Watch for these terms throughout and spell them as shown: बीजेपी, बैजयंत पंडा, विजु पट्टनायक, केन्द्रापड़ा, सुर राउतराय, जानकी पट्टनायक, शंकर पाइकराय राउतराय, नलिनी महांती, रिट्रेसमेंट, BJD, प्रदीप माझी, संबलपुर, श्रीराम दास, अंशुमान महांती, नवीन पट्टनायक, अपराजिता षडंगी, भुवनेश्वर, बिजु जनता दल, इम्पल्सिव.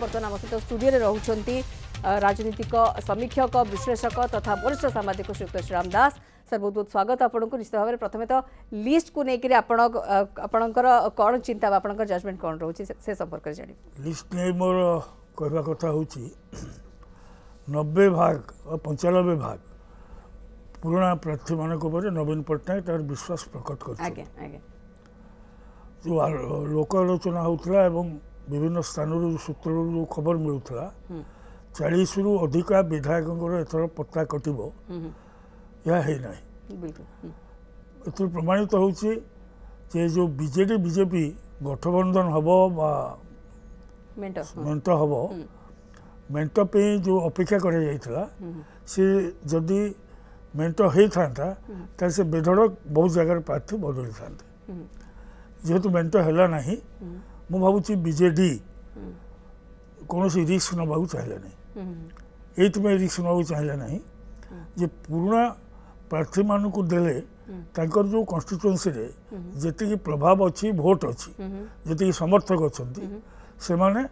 बर्तमान आम सहित स्टूडियो रोचे राजनीतिक समीक्षक विश्लेषक तथा वरिष्ठ सामाजिक श्रीयुक्त श्रीराम दास सर बहुत बहुत स्वागत आपको। निश्चित भाव में प्रथम तो लिस्ट को लेकर आपणकर कौन चिंता आपणकर जजमेंट कौन रोचे से संपर्क जान लिस्ट नहीं मोर कहवा कथा हूँ 90 भाग और 95 भाग पुराणा प्रार्थी मानक नवीन पट्टनायक तार विश्वास प्रकट कर जो लोक आलोचना होता एवं विभिन्न स्थान सूत्र जो खबर मिलूला 40 रु अधिका विधायकों एथर पत्ता कटो या ना ए प्रमाणित हो जो बीजेडी बीजेपी गठबंधन हम मेट हम मेटपी जो अपेक्षा करी मेट होता से बेधड़क बहुत जगार प्रार्थी बदली था जेहेतु मेट है ना मु भावी बीजेडी कौन सी रिस्क ना चाहिए ये रिस्क ना चाहिए ना जे पुराणा प्रार्थी मानक जो कन्स्टिट्युएन्सी जी प्रभाव अच्छी भोट अच्छी जी समर्थक अच्छा से मैंने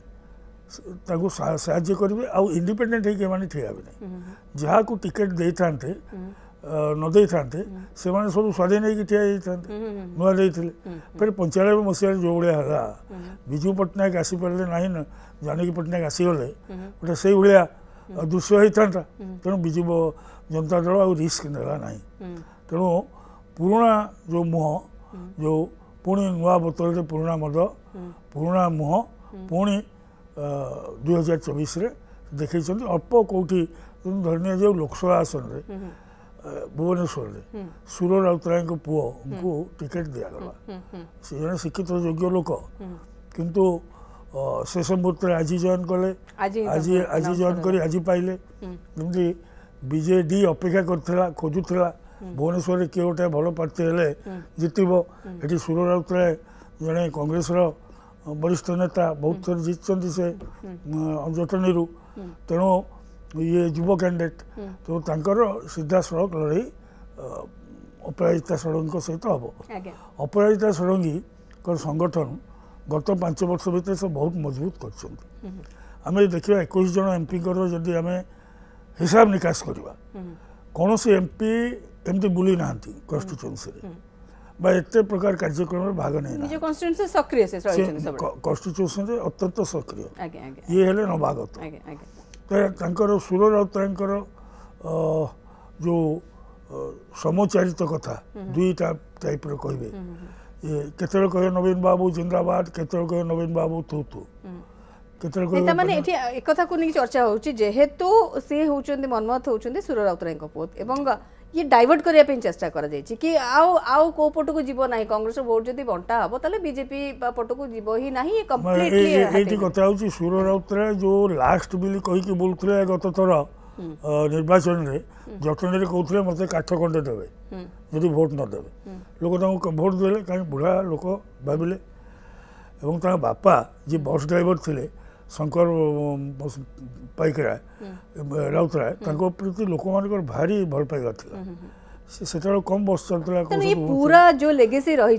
साज्य करेंगे आउ इंडिपेडेंट होने ठिया ना जहाँ को टिकेट दे था नदे था से मैंने सब स्वाधीन ठिया नुआ देते फिर 95 मसीह जो भाया है विजु पट्टनायक आसीपारे ना जानकी पट्टनायक आसीगले गोटे से भाया दृश्य होता तेणु विजु जनता दल आ रिस्क नेला ना तेणु पुराणा जो मुह जो पुणी नुआ बोतल पुराणा मद पुराणा मुह पुणी 2024 देखे अल्प कौटी धरने जो लोकसभा आसन में भुवनेश्वर में सुर राउतराय पुओ को टिकेट दिगला से जन शिक्षित योग्य लोक किंतु शेष मुहूर्त आज जॉइन कले आज आज जॉइन कर आज पाइले जमी बीजेडी अपेक्षा कर खोजुला भुवनेश्वर में किए गोटे भल प्रार्थी हेल्ले जितब ये सुर राउतराय जड़े कांग्रेस वरिष्ठ नेता बहुत थर जीत से जटनी तेणु ये युव कैंडिडेट तो सीधा सड़क लड़े अपराजिता षडंगी सहित हम अपराजिता षडंगी संगठन गत 5 वर्ष भितर से बहुत मजबूत करें देखा 21 जन एमपी जदि आम हिसाब निकास करवा कौन सी एमपी एमती बुली ना कन्स्टिट्युएन्सी एत प्रकार कार्यक्रम भाग नहीं कन्स्टिट्यूशन अत्यंत सक्रिय ये है नवागत सुर राउतराय जो समचारित कथा दुईटा टाइप रे केतल कह नवीन बाबू जिंदाबाद केतल कह नवीन बाबू तू तू एक कथा को नहीं चर्चा होहेतु सी हूँ मनमोहत होती सुर राउतराय पुत और ये डाइवर्ट करने पे चेष्टा कर कि आउ आउ को पट को जीव ना कांग्रेस वोट जब बंटा हम तले बीजेपी पट को जीव ही ना कंप्लीटली कथा हूँ सुर राउतराय जो लास्ट बिल कहीकि बोलते गत थर निर्वाचन में जटन कहते मत काठ खंडे देवे यदि भोट नदे लोक भोट दे कहीं बुढ़ा लोक भाविले और बापा जी बस ड्राइवर थे शंकर पाइकराय राउतराय प्रति लोक मान भारी भल पाइबा से कम बस चलता पूरा जो लेगेसी रही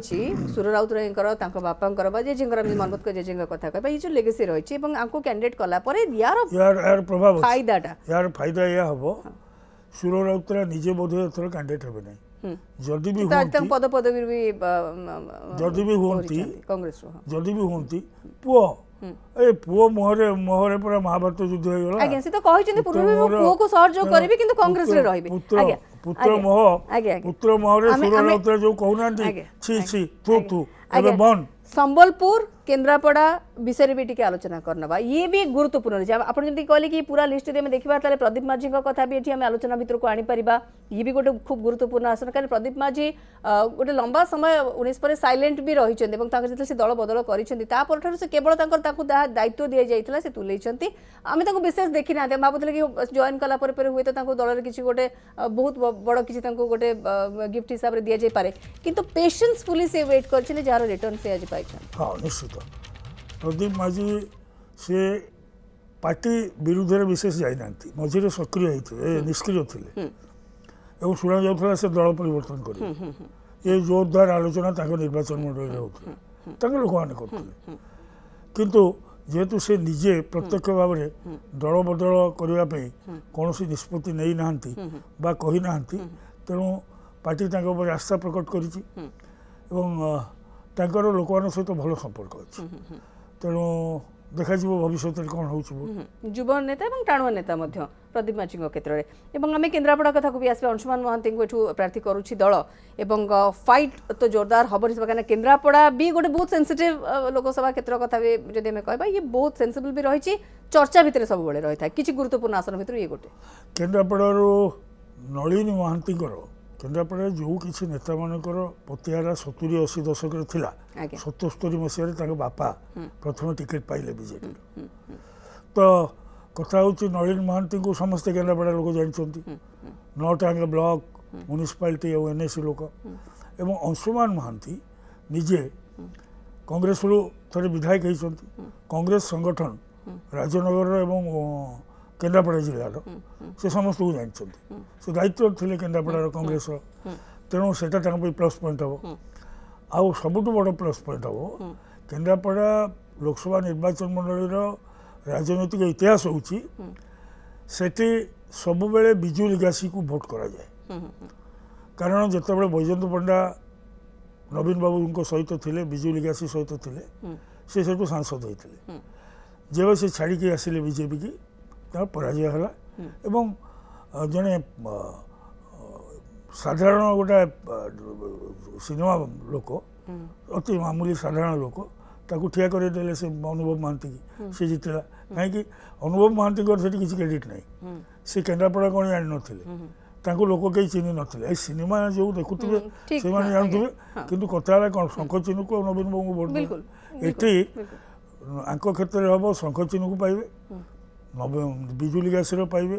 सुर राउतराय बापांकर जेजेराम मनमोहत जेजे कथा कह ये जो लेगेसी रही कैंडिडेट कलापर यार प्रभाव यार फायदा या हम सुर राउतराय निजे बोधे एथर कैंडिडेट हे ना जदि भी हमें पुओ ए पुओ मोहरे मोहरे पूरा महाभारत युद्ध हो गला आगे से तो कहि चंदे पूर्व में पुओ को सहयोग करबी किंतु कांग्रेस रे रहबी आगे पुत्र मोहरे सुरलोत्र जो कहउनांती छी छी तू तू अबे बन संबलपुर केन्द्रापड़ा विषय भी टी आलोचना करनवा ये भी गुरुत्वपूर्ण जे आपण जति कहले कि पूरा लिस्ट रे हम देखिबा ताले प्रदीप माझी को कथा भी एठी हम आलोचना भितर को आनी परिबा ये भी गोटे खूब गुरुत्वपूर्ण आसन कारण प्रदीप माझी गोटे लंबा समय 19 पर साइलेंट भी रही छन एवं ताके जति से दल बदल करिसन ता परठर से केवल ताकर ताकु दायित्व दिया जायतला से तुलै छनती आमे ताकु विशेष देखि ना हम भाबुतले कि जॉइन कला पर पर हुए तो ताकु दल रे किछि गोटे बहुत बड़ किछि ताकु गोटे गिफ्ट हिसाब रे दिया जाय पारे किंतु पेशेंसफुली से वेट करछले जार रिटर्न से आज पाइछन। हां निश्चित प्रदीप माझी से पार्टी विरुद्ध विशेष जाना मझे सक्रिय होते निष्क्रिय थे और शुणा जाता से दल परिवर्तन कर ये जोरदार आलोचना निर्वाचन मंडल होते लोक मैंने करते किंतु जेहेतु से निजे प्रत्यक्ष भाव में दल बदल करने कौन निष्पत्ति नहीं ना कही ना तेणु पार्टी आस्था प्रकट कर लोक सहित भल संपर्क अच्छी तेणु देखा भविष्य कौन हो युव नेता और टाणुआ नेता प्रदीप माची क्षेत्र में आम केन्द्रापड़ा कथा भी आस अंशुमान महांती प्रार्थी करुच्ची दल और फाइट तो जोरदार हम कहीं केन्द्रापड़ा भी गोटे बहुत सेंसिटिव लोकसभा क्षेत्र कथा भी जब आम कह ये बहुत सेनसीबल भी रही चर्चा भितर सब रही था कि गुरुत्वपूर्ण आसन भर ये गोटे केन्द्रापड़ा नलिनी महांती केन्द्रापड़ा जो किसी नेता मानकर पतिहारा 70-80 दशक 77 मसीह बापा प्रथम टिकेट पाइले बीजेपी तो कथा हूँ नलिन महांती को समस्ते केन्द्रापड़ा लोक जानते 9टांग ब्लक म्यूनिसिपालिटी और एनएससी लोक एवं अंशुमान महांती निजे कांग्रेस थे विधायक होती कांग्रेस संगठन राजनगर एवं केन्द्रापड़ा जिलार से समस्त को जानते से दायित्व थे केन्द्रापड़ा कांग्रेस तेणु सेटा प्लस पॉइंट हम आउ सब बड़ प्लस पॉइंट हम केन्द्रापड़ा लोकसभा निर्वाचन मंडल राजनैतिक इतिहास होती सबुबले विजु लिगासी को भोट कराए कारण जितेबाला बैजयंत पंडा नवीन बाबू सहित थे विजु लिगासी सहित थे से सब सांसद होते जब से छाड़ी आसिले बीजेपी की पराजय है एवं जड़े साधारण गोटे सिनेमा लोक अति मामूली साधारण लोक ताकू ठिया करदेले से अनुभव महांती की सी जीतला कहीं अनुभव महांती किसी क्रेडिट ना सी केन्द्रापड़ा कौन जान ना लोक कहीं चिन्ह ना सिनेमा जो देखुए से जानते कि कथा कौन शंख चिन्ह को नवीन बाबू भोट ये आंक क्षेत्र में हम शंख चिन्ह को पाइबे बिजुलीगासीर पाइबे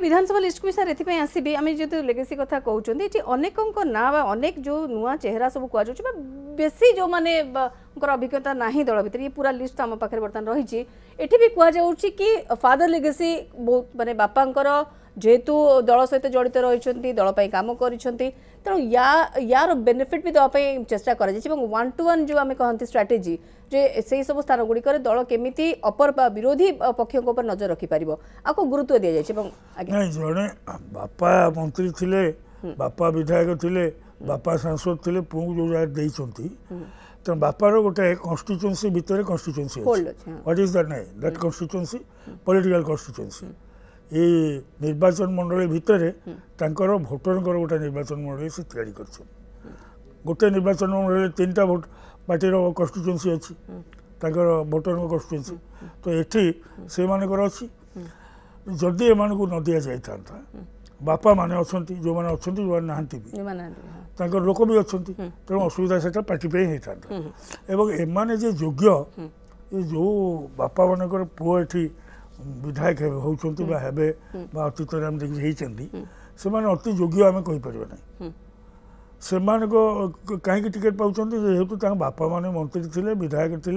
विधानसभा लिस्ट को सर एथि आसीबे आम जो लेगेसी कथा कहउछन जे अनेक ना बा अनेक जो नुआ चेहरा सब कुआ जाउछ बा बेसी जो माने अभिज्ञता नाही दल भीतर ये पूरा लिस्ट आम पाखे बर्तमान रही एठी भी कुआ जाउछ कि फादर लेगेसी बहुत माने बापांकर जेहेतु दल सहित जड़ित रही दलपाई कम कर तेणु यार बेनिफिट भी दवापी चेस्टा कर वन टू वन जो आम कहते स्ट्राटेजी जे से सब स्थान गुड़िक दल केमी अपर विरोधी पक्ष नजर रखिपार आपको गुरुत्व दी जाए जड़े बापा मंत्री थे बापा विधायक थे बापा सांसद थे पुओ जो जगह तो बापार गोटे कन्स्टिट्युएन्सी भितर constituency what is that name that constituency political constituency ये निर्वाचन मंडल भितर भोटर गोटे निर्वाचन मंडल से तैयारी गोटे निर्वाचन मंडल तीन टा भोट पार्टी कन्स्टिट्युएन्सी अच्छी भोटर कन्स्टिट्युएन्सी तो ये से मानकर अच्छी जदि एम को न दि जाए था बापा माने अच्छा जो मैंने अच्छा जो ना लोक भी अच्छा तेनाली असुविधा से पार्टी होता एवं एम योग्य जो बापा मानकर पुओ ये विधायक होबे अतीत से अति योग्य आम कहीपर ना से कहीं टिकेट पाँच जेहेतु बापा माने मंत्री थे विधायक थे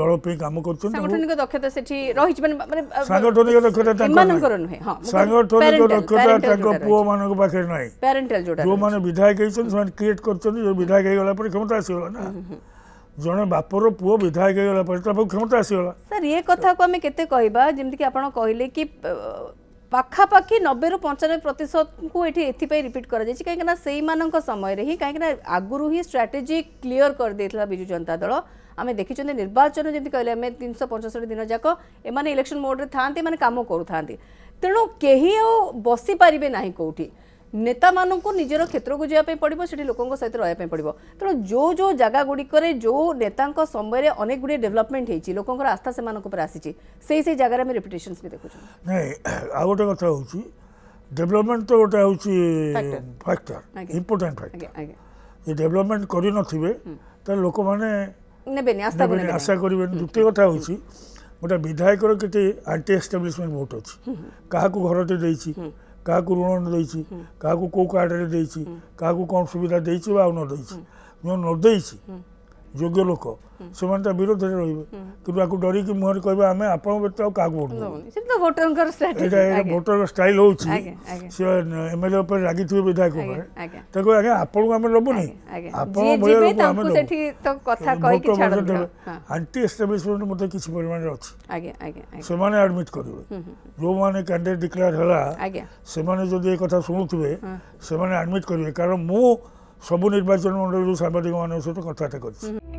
दलपाई कम कर सांगठनिक दक्षता पुओ मान पाखे ना जो मैंने विधायक होती क्रिएट कर विधायक होगा क्षमता आसगला ना जड़े बापर पुओ विधायक होगा क्षमता आसगला सर ये कथा को आम केते कहबा जेमति कि आपण कहले कि पाखापाखि 90-95% को ये रिपीट कर कहीं समय ही कहीं आगुरी ही स्ट्राटेजी क्लीयर कर देता बिजु जनता दल आम देखी निर्वाचन जमी कहले 365 दिन जाक एम इलेक्शन मोड्रे था कम करूँ तेणु कहीं बसी पारे ना कौटी नेता मानक निजर क्षेत्र को जावाई पड़ो से लोक सहित रहा पड़ो तेणु जो जो जगह गुड़िक जो नेता समय अनेक गुड़े डेवलपमेंट होती लोक आस्था से आसी से जगार आम रेपुटेशन भी देखु आ गए कथा हूँ डेवलपमेंट तो गोटे हूँ फैक्टर इंपोर्टाट फैक्टर डेवलपमेंट करे लोक मैंने आशा करें द्वितीय कथा हूँ गोटे विधायक कितने आंटी एस्टाब्लीशमेंट भोट अच्छी क्या घरटे दे क्या ऋण देसी क्या कौ कार्ड क्या कौन सुविधा देसी नदी योग्य लोक से विरोध में रही कि डरिक मुहर कह आम आप क्या भोट दूसरे भोटर स्टाइल हूँ सी एम एल रागी थे विधायक आपने आंटी एस्टाब्लिशमेंट मतलब किसी परिमाण अच्छी से आडमिट करेंगे जो मैंने कैंडिडेट डिक्लेयर है से शुणुवे से आडमिट करेंगे कारण मु सबू निर्वाचन मंडल सांबादिक मान सहित कथबार्ता कर